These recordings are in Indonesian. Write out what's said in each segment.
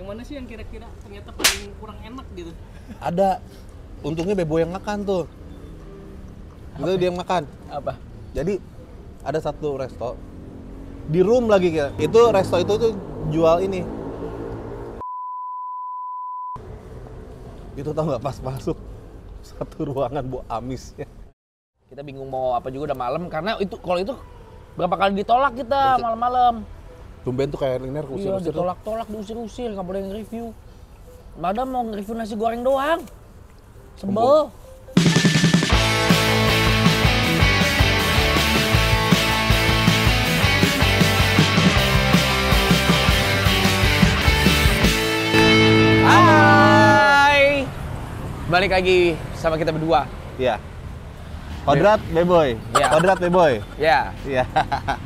Yang mana sih yang kira-kira ternyata paling kurang enak gitu? Ada. Untungnya Bebo yang makan tuh. Itu dia yang makan. Apa? Jadi ada satu resto di room lagi kira. Itu resto itu tuh jual ini. Itu tau nggak pas masuk satu ruangan bu amisnya. Kita bingung mau apa juga udah malam karena itu kalau itu berapa kali ditolak kita malam-malam. Tumben tuh kayak kuliner usir-usir. Iya, ditolak-tolak, diusir-usir, nggak boleh nge-review. Magda mau nge-review nasi goreng doang. Sebel. Hai. Balik lagi sama kita berdua. Iya. Kodrat Beboy, yeah. Kodrat Beboy. Ya. Yeah. Yeah.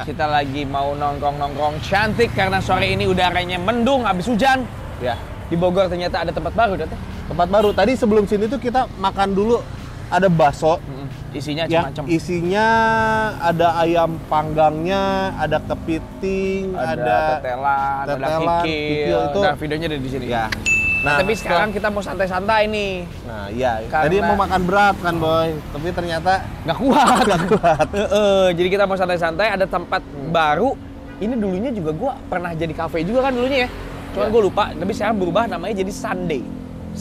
Kita lagi mau nongkrong-nongkrong cantik karena sore ini udaranya mendung habis hujan. Ya. Yeah. Di Bogor ternyata ada tempat baru, Dot. Tempat baru. Tadi sebelum sini tuh kita makan dulu ada bakso. Isinya macam-macam. Ya, isinya ada ayam panggangnya, ada kepiting, ada tetelan, ada kikil. Itu. Nah, videonya ada di sini. Ya. Nah, tapi sekarang kita mau santai-santai nih. Nah, iya. Karena tadi mau makan berat kan, Boy. Tapi ternyata nggak kuat. Nggak kuat. Jadi kita mau santai-santai, ada tempat baru. Ini dulunya juga gua pernah jadi kafe juga kan dulunya ya. Cuman gua lupa, tapi sekarang berubah namanya jadi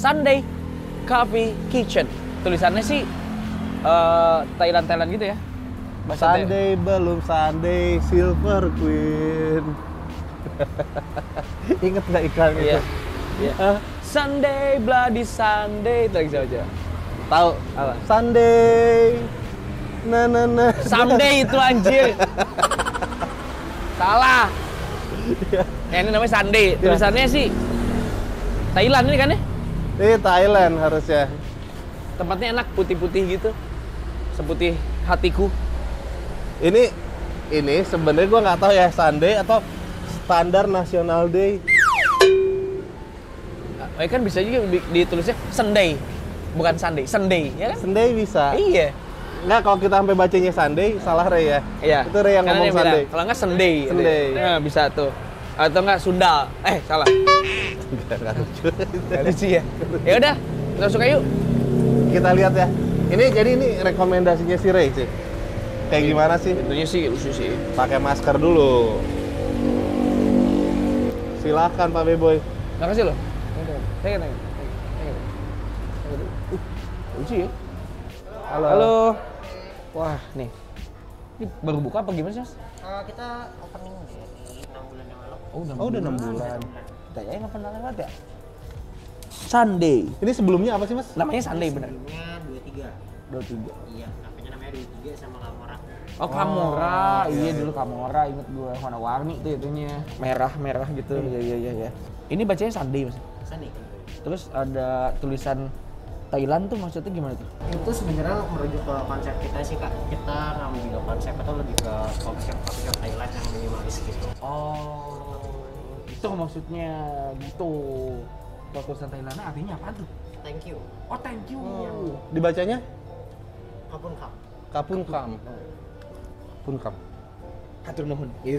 Sunday Coffee Kitchen. Tulisannya sih Thailand-Thailand gitu ya. Bahasa Sunday Thailand. Belum Sunday Silver Queen. Ingat nggak iklan itu? Yeah. Sunday, bloody Sunday, itu lagi aja. Tahu? Apa? Sunday, na. Sunday itu anjir. Salah. Yeah. Nah, ini namanya Sunday. Yeah. Tulisannya sih Thailand ini kan ya? Ini Thailand harusnya. Tempatnya enak, putih-putih gitu, seputih hatiku. Ini sebenarnya gue nggak tahu ya Sunday atau Standar National Day. Kan bisa juga ditulisnya Sunday, bukan Sunday, Sunday, ya kan? Sunday bisa. Iya. Nggak, kalau kita sampai bacanya Sunday, salah Rey ya? Iya. Itu Rey yang ngomong Sunday. Kalau nggak Sunday. Sunday. Nah, bisa tuh. Atau nggak Sundal. Salah. Nggak lucu. Nggak lucu ya? Yaudah, kita suka yuk. Kita lihat ya. Ini jadi ini rekomendasinya si Rey sih. Kayak gimana sih? Tentunya sih lucu sih. Pakai masker dulu. Silakan Pak Beboy. Makasih loh. Lucu ya? Halo. Wah, nih. Ini baru buka apa gimana sih, Mas? Kita opening di 6 bulan yang lalu. Oh, udah 6 bulan. Kita ya nggak pernah lewat ya? Sunday. Ini sebelumnya apa sih, Mas? Namanya Sunday, bener? Sebelumnya 23. Iya, apanya namanya 23 sama Kamora. Oh, Kamora. Iya, dulu Kamora. Ingat gue, warna-warni tuh itunya. Merah-merah gitu. Iya. Ini bacanya Sunday, Mas? Sunday. Terus ada tulisan Thailand tuh maksudnya gimana tuh? Itu sebenarnya merujuk ke konsep kita sih, Kak. Kita nggak mau bilang konsep, atau lebih ke konsep Thailand yang minimalis gitu. Oh, itu maksudnya gitu. Kalau tulisan Thailand artinya apa tuh? Thank you. Oh, thank you. Dibacanya? Kapunkam. Kapunkam. Kapunkam. Hatur nuhun. Iya.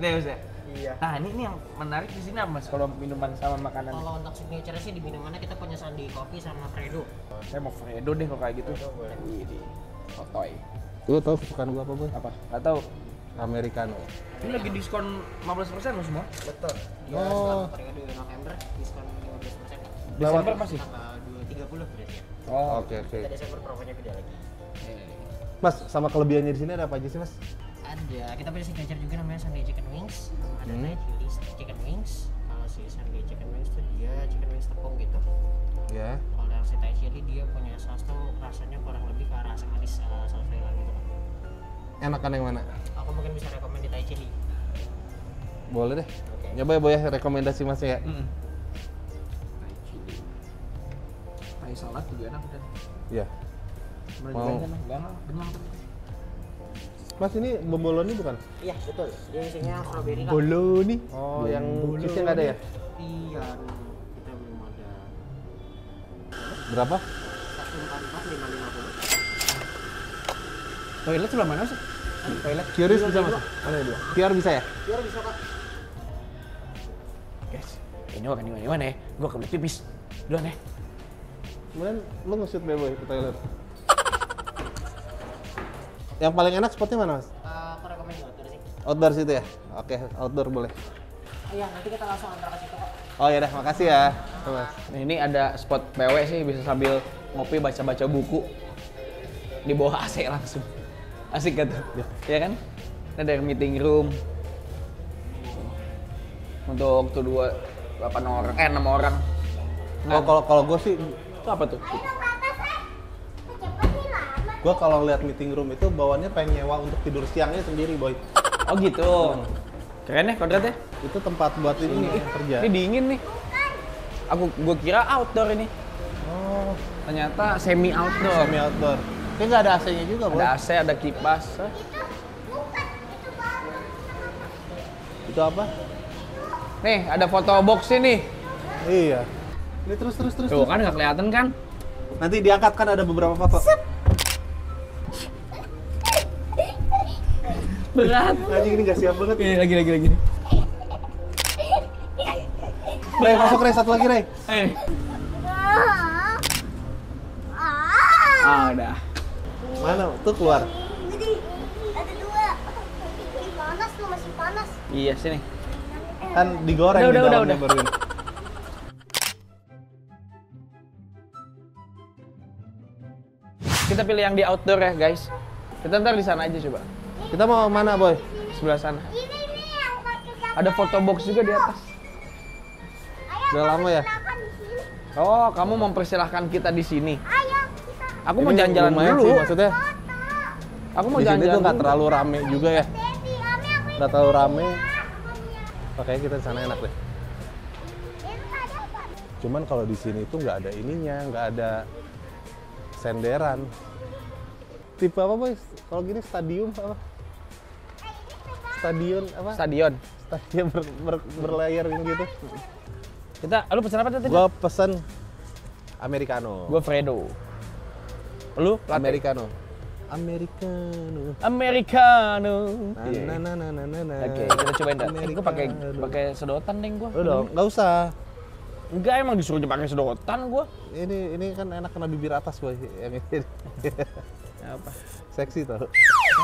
Nah, Mas. Iya. Nah, ini yang menarik di sini apa, Mas? Kalau minuman sama makanan. Kalau untuk signature sih di minumannya kita punya Sunday Coffee sama Fredo. Saya mau Fredo deh kalau kayak gitu. Jadi Otoy. Lu tahu kesukaan gua apa, Bos? Apa? Enggak tahu. Americano. Ini lagi diskon 15% loh semua. Betul. Ya, selama periode November diskon 15%. Desember masih? Tanggal 230 berarti ya. Oh, oke. Kita Desember promonya beda lagi. Mas, sama kelebihannya di sini ada apa aja sih, Mas? Ada, kita punya signature juga namanya Sunday Chicken Wings. Ada night chili chicken wings. Kalau si Sunday Chicken Wings itu dia chicken wings tepung gitu. Ya. Kalau yang si Thai chili dia punya saus tuh rasanya kurang lebih ke arah asam manis, saus Thailand gitu. Enakan yang mana? Aku mungkin bisa rekomend di Thai chili. Boleh deh. Okay. Coba ya, Boy, rekomendasi Mas ya. Thai chili. Thai salad juga enak kan? Iya. Mau benar. Mas, ini bomboloni bukan? Iya, betul. Dia isinya strawberry kan? Boloni? Oh, yang cheese-nya nggak ada ya? Iya, kita belum ada. Berapa? 144, 550. Toilet sebelah mana sih? Toilet? Kiris bisa, Mas? Mana dua? Kiar bisa ya? Kiar bisa, Kak. guys, ini makan dimana-mana ya, gue kebelet tipis, duluan ya. Kemudian lu nge-shoot demo ke Thailand? Yang paling enak spotnya mana, Mas? Aku rekomendasi outdoor sih. Outdoor situ ya? Oke, outdoor boleh. Iya, nanti kita langsung antar ke situ kok. Oh iya dah, makasih ya. Mas. Nah, ini ada spot PW sih, bisa sambil ngopi baca-baca buku. Di bawah AC langsung. Asik gak tuh? Iya kan? Ini ada meeting room. Untuk tuh 6 orang. Nah, kalau gue sih itu apa tuh? Gue kalau lihat meeting room itu bawaannya pengen nyewa untuk tidur siangnya sendiri, boy. Oh gitu. Keren ya kodratnya? Itu tempat buat ini kerja. Ini dingin nih. Gue kira outdoor ini. Oh, ternyata semi outdoor. Semi outdoor. Kayaknya nggak ada AC-nya juga, boy. Ada AC, ada kipas. Hah? Itu apa? Nih, ada foto box ini. Iya. Ini terus. Tuh kan nggak kelihatan kan? Nanti diangkat kan ada beberapa foto. Sip. Berat. Anjing ini nggak siap banget. Ini lagi. Ray, masuk Ray, satu lagi Ray. Ah, udah. Mana? Tuh keluar. Ada dua. Panas tuh, masih panas. Iya sini. Kan digoreng di dalamnya baru ini. Kita pilih yang di outdoor ya guys. Kita ntar di sana aja coba. Kita mau mana boy? Sebelah sana. Ada photo box juga di atas. Udah lama ya? Oh, kamu mempersilahkan kita di sini. Aku mau jalan-jalan dulu. Maksudnya? Aku mau jalan-jalan. Di sini tuh nggak terlalu rame juga ya. Nggak terlalu rame. Makanya kita di sana enak deh. Cuman kalau di sini tuh nggak ada ininya, nggak ada senderan. Tipe apa boy? Kalau gini stadium apa? Stadion apa? Stadion berlayar gitu. Lu pesen apa tadi? Gua pesen americano. Gua Fredo. Lu? Americano. Americano. Nah. Oke, kita cobain dah. Gua pakai sedotan deh gua. Udah, enggak usah. Enggak, emang disuruh pakai sedotan gua. Ini kan enak kena bibir atas boy. Yang ini. Apa? Seksi tau.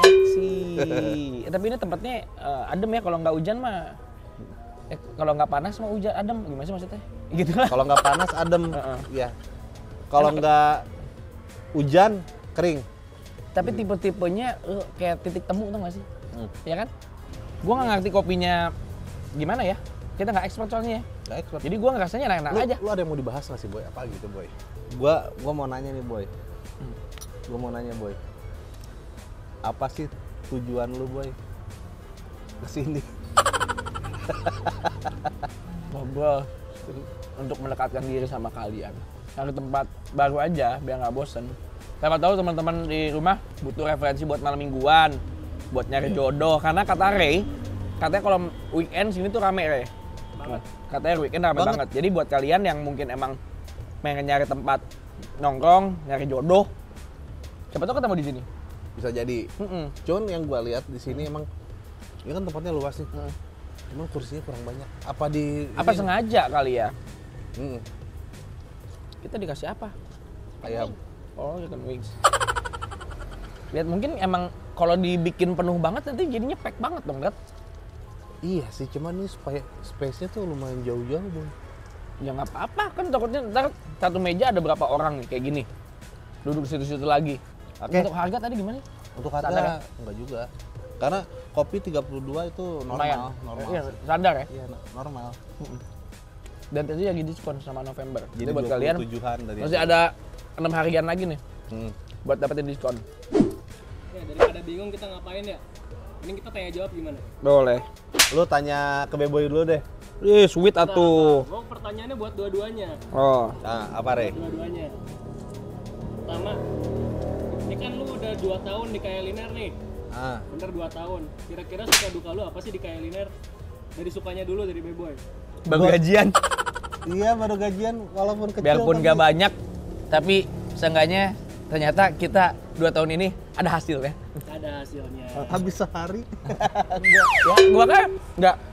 Seksi. Tapi ini tempatnya adem ya, kalau nggak hujan mah. Kalau nggak panas mah hujan adem. Gimana sih maksudnya? Gitu lah. Kalau nggak panas adem. Ya. Kalau nggak hujan kering. Tapi tipe-tipenya kayak titik temu tuh nggak sih? Ya kan? Gua nggak ngerti kopinya gimana ya. Kita nggak expert soalnya ya. Nggak expert. Jadi gua ngerasanya enak-enak aja. Lu ada yang mau dibahas nggak sih boy? Apa gitu boy? Gua mau nanya nih boy. Gue mau nanya boy, apa sih tujuan lu boy kesini? Bobo untuk mendekatkan diri sama kalian. Cari tempat baru aja biar nggak bosen. Siapa tahu teman-teman di rumah butuh referensi buat malam mingguan, buat nyari jodoh. Karena kata Ray, katanya kalau weekend sini tuh rame Ray. Katanya weekend rame banget. Jadi buat kalian yang mungkin emang pengen nyari tempat nongkrong, nyari jodoh. Siapa tau ketemu di sini? Bisa jadi. Cuman yang gue lihat di sini emang ini kan tempatnya luas nih. Cuman kursinya kurang banyak. Apa di apa sengaja kali ya? Kita dikasih apa? Ayam. Oh, chicken wings. Lihat mungkin emang kalau dibikin penuh banget nanti jadinya pack banget dong, Gat. Iya sih, cuman ini space-nya tuh lumayan jauh-jauh, Bang. Ya nggak apa-apa, kan takutnya ntar satu meja ada berapa orang kayak gini. Duduk situ-situ lagi. Okay. Untuk harga tadi gimana? Untuk harga standar, ya? Enggak juga. Karena kopi 32 itu normal. Iya, standar ya? Iya, normal. Dan tadi lagi diskon sama November. Jadi buat kalian masih ada 6 harian lagi nih. Buat dapetin diskon. Ya, daripada bingung kita ngapain ya? Ini kita tanya jawab gimana? Boleh. Lu tanya ke Beboy dulu deh. Ih, sweet atuh. Nah, pertanyaannya buat dua-duanya. Oh, nah, apa Re? Dua-duanya. Pertama, ini kan lu udah 2 tahun di Kayaliner nih, bener 2 tahun. Kira-kira suka duka lu apa sih di Kayaliner? Dari sukanya dulu dari Beboy. Baru gajian. Iya baru gajian, walaupun kecil. Biarpun gak banyak, tapi seenggaknya ternyata kita 2 tahun ini ada hasilnya. Ada hasilnya. Habis sehari. Gua kan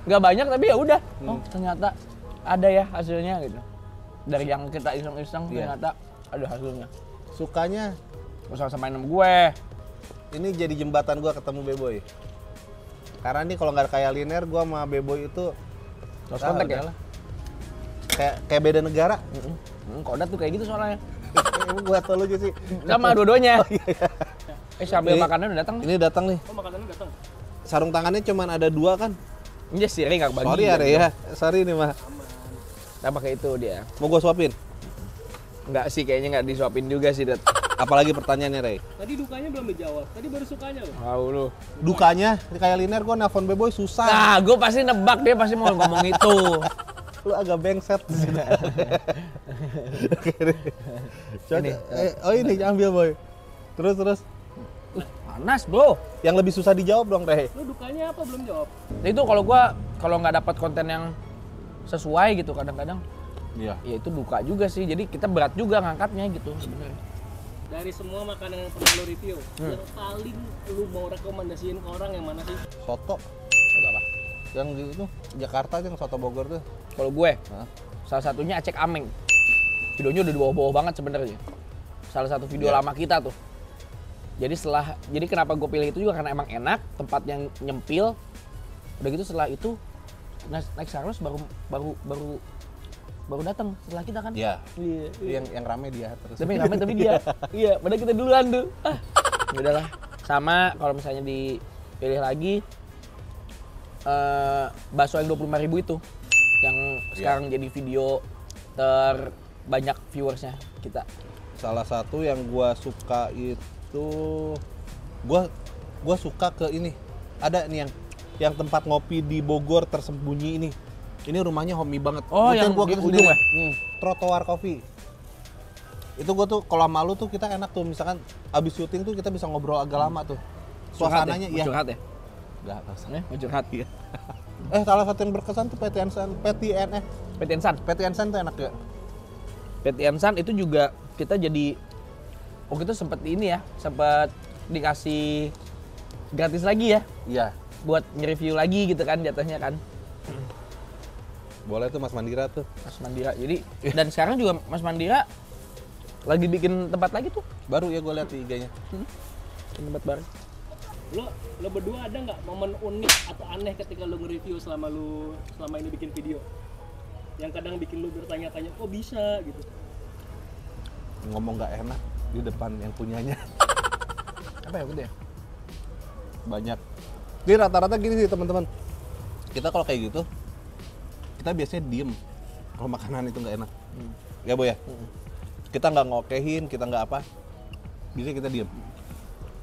nggak banyak tapi ya udah. Oh ternyata ada ya hasilnya gitu. Dari yang kita iseng-iseng ternyata ada hasilnya. Sukanya usah sama main sama gue. Ini jadi jembatan gue ketemu Beboy. Karena nih kalau nggak ada Kayaliner, gue sama Beboy itu terus kontak ya? Kayak beda negara. Kodat tuh kayak gitu soalnya. Gue tau lucu sih. Sama dua-duanya. Oh, iya. Sambil makanan udah datang. Ini datang nih. Oh, makanannya datang. Sarung tangannya cuma ada dua kan? Iya sih, nggak bagi. Sorry ya, ya. Sorry nih mah. Nah pakai itu dia. Mau gue suapin? Enggak sih, kayaknya nggak disuapin juga sih, Dat. Apalagi pertanyaannya, Ray. Tadi dukanya belum dijawab. Tadi baru sukanya loh. Tahu lu. Dukanya Kayaliner gue nelfon Beboy susah. Nah, gue pasti nebak dia pasti mau ngomong itu. Lu agak bengset di sini. Ini. Oh ini ambil Boy. Terus. Panas, Bro. Yang lebih susah dijawab dong, Ray. Lu dukanya apa belum jawab? Itu kalau gue nggak dapat konten yang sesuai gitu kadang-kadang. Iya. Ya itu duka juga sih. Jadi kita berat juga ngangkatnya gitu sebenarnya. Dari semua makanan yang pernah lu review, yang paling lu mau rekomendasiin ke orang yang mana sih? Soto. Soto apa? Yang gitu tuh, Jakarta yang Soto Bogor tuh. Kalau gue, salah satunya Aceh Ameng. Videonya udah di bawah-bawah banget sebenarnya. Salah satu video lama kita tuh. Jadi kenapa gue pilih itu juga karena emang enak, tempat yang nyempil. Udah gitu setelah itu Next Starless baru datang setelah kita kan? Iya. Yang rame dia terus. Tapi rame tapi dia. Iya, padahal kita duluan tuh. Ah. Udahlah. Sama kalau misalnya dipilih lagi bakso yang 25.000 itu yang sekarang jadi video terbanyak viewersnya kita. Salah satu yang gua suka itu gua suka ke ini. Ada nih yang tempat ngopi di Bogor tersembunyi ini. Ini rumahnya homey banget. Oh, yang gua ke ujung ya? Trotowar Coffee. Itu gua tuh kalau malu tuh kita enak tuh misalkan abis syuting tuh kita bisa ngobrol agak lama tuh. Suasananya ya. Curhat ya? Enggak, rasanya curhat ya. Salah satu yang berkesan tuh PT Ensan tuh enak ya. PT Ensan itu juga kita jadi waktu itu sempet ini ya, sempet dikasih gratis lagi ya. Iya. Buat nge-review lagi gitu kan jatuhnya kan. Boleh tuh Mas Mandira tuh. Mas Mandira. Jadi dan sekarang juga Mas Mandira lagi bikin tempat lagi tuh. Baru ya gue lihat di IG-nya. Tempat baru. Lo berdua ada nggak momen unik atau aneh ketika lo nge-review selama ini bikin video? Yang kadang bikin lo bertanya-tanya, kok bisa gitu. Ngomong nggak enak di depan yang punyanya. Apa ya udah? Banyak. Ini rata-rata gini sih teman-teman. Kita kalau kayak gitu kita biasanya diem kalau makanan itu nggak enak, ya Boy ya. Kita nggak ngokehin, kita nggak apa, biasanya kita diem.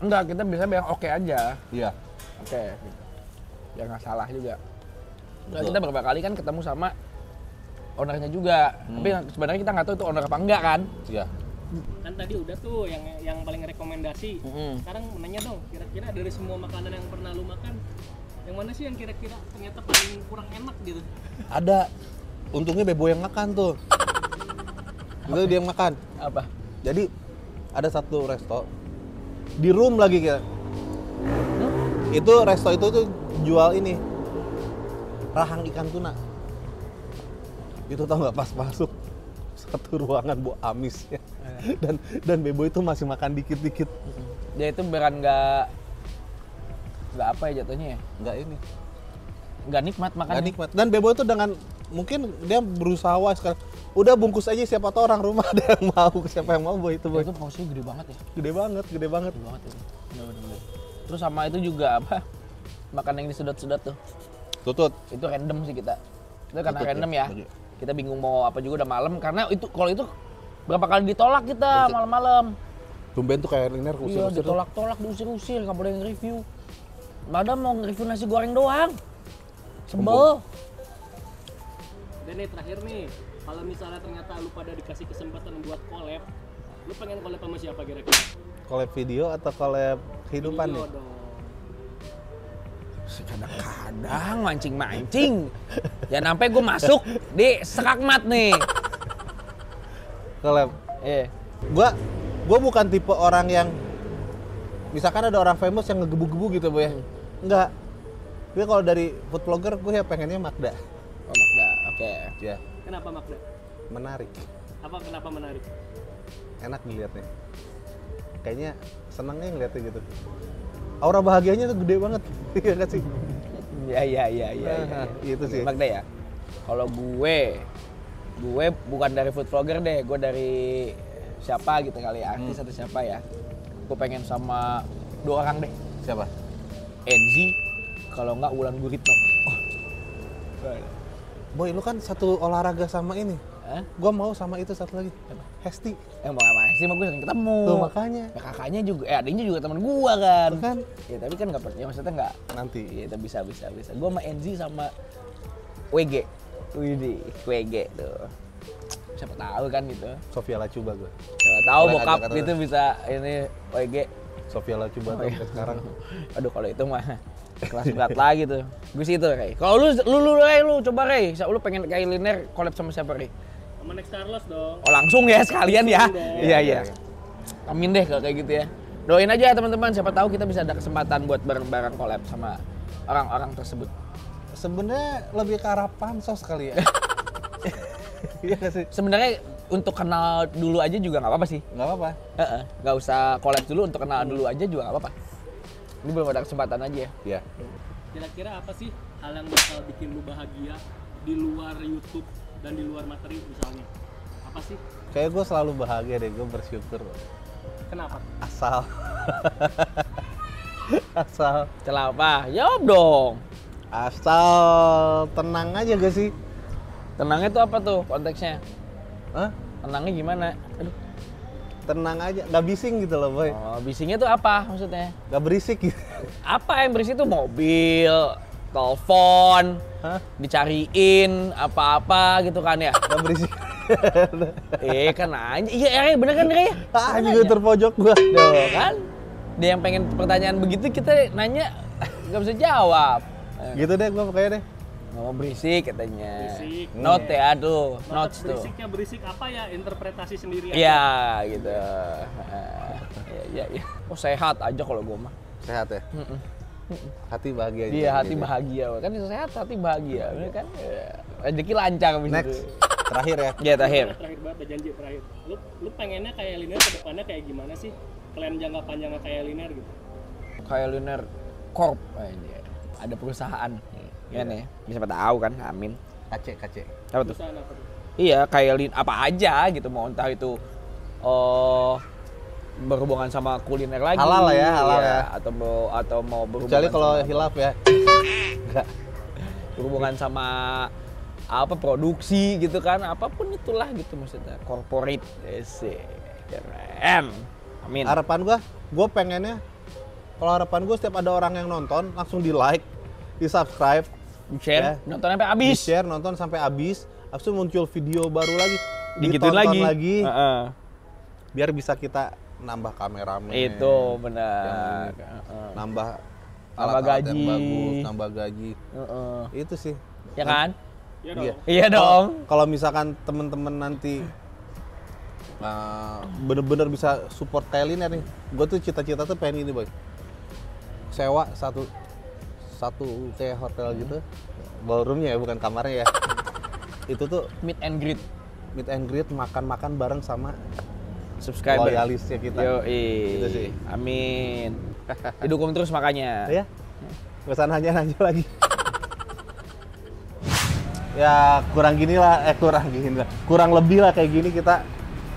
Enggak, kita biasanya bilang oke aja. Iya. Oke. Ya nggak salah juga. Nah, kita beberapa kali kan ketemu sama ownernya juga, tapi sebenarnya kita nggak tahu itu owner apa enggak kan? Iya. Kan tadi udah tuh yang paling rekomendasi. Sekarang menanya dong, kira-kira dari semua makanan yang pernah lu makan, yang mana sih yang kira-kira ternyata paling kurang enak gitu? Ada. Untungnya Bebo yang makan tuh. Itu dia yang makan. Apa? Jadi ada satu resto di room lagi kita. Itu resto itu tuh jual ini rahang ikan tuna. Itu tau nggak pas masuk satu ruangan bu amisnya dan Bebo itu masih makan dikit-dikit. Dia itu beran nggak apa ya jatuhnya ya? Nggak nikmat makannya. Nggak nikmat. Dan Bebo itu dengan mungkin dia berusaha sekarang. Udah bungkus aja siapa tau orang rumah ada yang mau. Siapa yang mau Boy itu Boy. Itu porsinya gede banget ya? Gede banget ya. Bener-bener. Terus sama itu juga apa? Makan yang disedot-sedot tuh. Tutut. Itu random sih kita. Itu karena tutut, random ya. Kita bingung mau apa juga udah malam. Karena itu kalau itu berapa kali ditolak kita malam-malam. Tumben tuh kayak Kayaliner usir-usir. Iya ditolak-tolak diusir-usir. Nggak boleh nge-review. Magda mau nge-review nasi goreng doang. Sebel. Dan nih terakhir nih, kalau misalnya ternyata lu pada dikasih kesempatan buat collab, lu pengen collab sama siapa kira-kira? Collab video atau collab kehidupan nih? Video dong. Kadang-kadang mancing-mancing. Jangan sampai gue masuk di sekakmat nih. Collab? Iya. Gue bukan tipe orang yang misalkan ada orang famous yang ngegebu-gebu gitu Boy. Enggak. Tapi kalau dari food vlogger gue ya pengennya Magda. Oh Magda, oke. Ya. Kenapa Magda? Menarik. Apa kenapa menarik? Enak dilihatnya. Kayaknya senangnya ngeliatnya gitu. Aura bahagianya tuh gede banget. Iya enggak sih? Iya. Itu sih. Magda ya. Kalau gue bukan dari food vlogger deh, gue dari siapa gitu kali ya, artis atau siapa ya. Gue pengen sama 2 orang deh. Siapa? NZ, kalau enggak Ulang Guritno. Oh. Boy, lu kan satu olahraga sama ini. Hah? Gue mau sama itu satu lagi. Hesti. Emang sama Hesti mah gue sering ketemu. Tuh makanya. Ya, kakaknya juga, adiknya juga teman gue kan. Bukan. Ya tapi kan nggak percaya, maksudnya nggak. Nanti. Ya tapi bisa. Gue sama NZ sama WG. Widih, WG tuh. Siapa tahu kan gitu. Sofia Lacubata. Siapa tahu bokap gitu bisa ini WG. Sofia Lacubata oh, iya. Sekarang. Aduh kalau itu mah kelas berat lagi tuh. Gue sih itu Rey. Kalau lu coba Rey, lu pengen Kayaliner collab sama siapa Rey? Sama Next Starless dong. Oh langsung ya sekalian ya. Iya. Amin deh kalau kayak gitu ya. Doain aja teman-teman, siapa tahu kita bisa ada kesempatan buat bareng-bareng collab sama orang-orang tersebut. Sebenarnya lebih ke arah pansos kali ya. Iya gak sih? Sebenarnya untuk kenal dulu aja juga nggak apa-apa sih. Nggak apa-apa. Nggak usah collab dulu, untuk kenal dulu aja juga nggak apa-apa. Ini belum ada kesempatan aja ya. Iya. Kira-kira apa sih hal yang bakal bikin lu bahagia di luar YouTube dan di luar materi misalnya? Apa sih? Kayak gue selalu bahagia deh, gue bersyukur. Kenapa? Asal. Celapa? Jawab dong. Asal tenang aja gak sih? Tenangnya tuh apa tuh konteksnya? Hah? Tenangnya gimana? Aduh. Tenang aja, nggak bising gitu loh boy. Oh, bisingnya tuh apa maksudnya? Nggak berisik gitu. Apa yang berisik tuh? Mobil, telepon, dicariin, apa-apa gitu kan ya? Nggak berisik. Kan aja, iya bener kan Rey? Ah juga terpojok gua. Duh kan? Dia yang pengen pertanyaan begitu kita nanya nggak bisa jawab. Gitu deh gua pokoknya deh. Oh, berisik katanya. Berisik. Not ya, aduh. Not tuh. Berisiknya berisik apa ya? Interpretasi sendiri aja. Iya, gitu. Iya. Oh, sehat aja kalau gue mah. Sehat ya? Hati bahagia. Iya, hati bahagia. Kan itu sehat, hati bahagia. Bener kan? Rezeki lancar. Next. Terakhir ya? Iya, terakhir. Terakhir banget, janji terakhir. Lu pengennya Kayaliner ke depannya kayak gimana sih? Klaim jangka panjangnya Kayaliner gitu? Kayaliner Corp. Ada perusahaan. Kan ya, siapa tahu kan, amin. Aceh. Apa tuh? Iya, Kayaliner apa aja gitu, mau entah itu berhubungan sama kuliner lagi. Halal lah ya, halal ya. Atau mau berhubungan. Kecuali kalau hilaf ya. Enggak. Berhubungan sama apa produksi gitu kan, apapun itulah gitu maksudnya. Corporate, keren. Amin. Harapan gue pengennya, kalau harapan gue setiap ada orang yang nonton langsung di like. Di subscribe, share, ya. Nonton sampai habis. Share, nonton sampai habis. Habis itu muncul video baru lagi, ditonton lagi. Biar bisa kita nambah kameramen. Itu benar. Nambah alat-alat yang bagus, nambah gaji. Itu sih. Ya kan? Iya dong. Kalau misalkan temen-temen nanti bener-bener bisa support Kayaliner nih. Gue tuh cita-cita tuh pengen ini boy. Sewa satu kayak hotel gitu, ballroomnya ya, bukan kamarnya ya. Itu tuh meet and greet, makan bareng sama subscriber loyalisnya kita. Gitu sih. Amin. Didukung terus makanya. Ya. Pesan hanya lagi. Ya kurang lebih lah kayak gini kita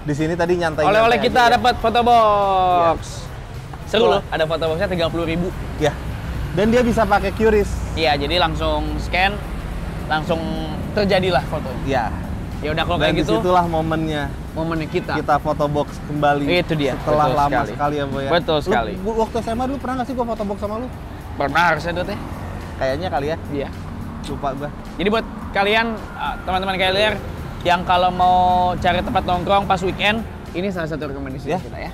di sini tadi nyantai. Oleh-oleh kita dapat foto box. Ya. Seru loh, ada foto boxnya 30.000. Ya. Dan dia bisa pakai QRIS. Iya, jadi langsung scan, langsung terjadilah foto. Iya. Ya udah kalau kayak gitu. Dan disitulah momennya kita. Kita foto box kembali. Itu dia. Setelah betul lama sekali ya, Boy. Betul sekali. Lu, waktu SMA dulu pernah nggak sih gua foto box sama lu? Pernah harusnya dulu teh. Kayaknya kali ya. Iya. Lupa gua. Jadi buat kalian teman-teman Kayaliner yang kalau mau cari tempat nongkrong pas weekend, ini salah satu rekomendasi kita ya.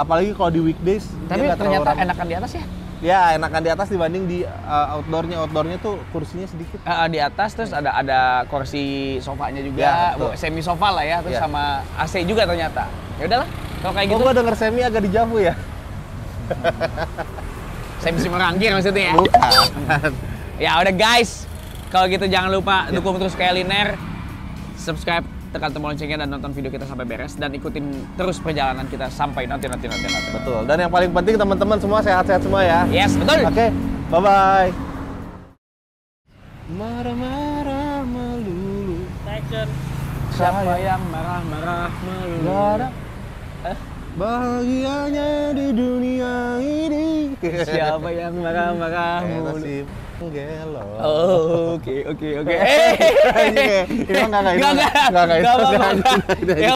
Apalagi kalau di weekdays. Tapi ternyata enakan di atas ya. Ya, enakan di atas dibanding di outdoornya. Outdoornya tuh kursinya sedikit. Di atas terus ada kursi sofanya juga, ya, semi sofa lah ya, terus sama AC juga ternyata. Ya udahlah, kalau kayak gitu. Gua denger semi agak dijauh ya. Semi merangkir maksudnya ya. Ya udah guys, kalau gitu jangan lupa dukung terus Kayaliner. subscribe, tekan tombol loncengnya dan nonton video kita sampai beres. Dan ikutin terus perjalanan kita sampai nanti. Betul, dan yang paling penting teman-teman semua sehat-sehat semua ya. Yes, betul. Oke, bye-bye. Marah-marah melulu. Action. Siapa yang marah-marah melulu? Bahagianya di dunia ini. Siapa yang marah-marah melulu? Gelo. Oke. Ini enggak.